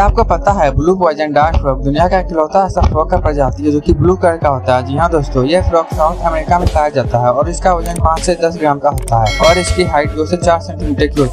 क्या आपको पता है ब्लू पॉइजन डार्क फ्रॉग दुनिया का इकलौता ऐसा फ्रॉग का प्रजाति है जो कि ब्लू कलर का होता है। जी हाँ दोस्तों, ये फ्रॉग साउथ अमेरिका में पाया जाता है और इसका वजन 5 से 10 ग्राम का होता है और इसकी हाइट 2 से 4 सेंटीमीटर की होती है।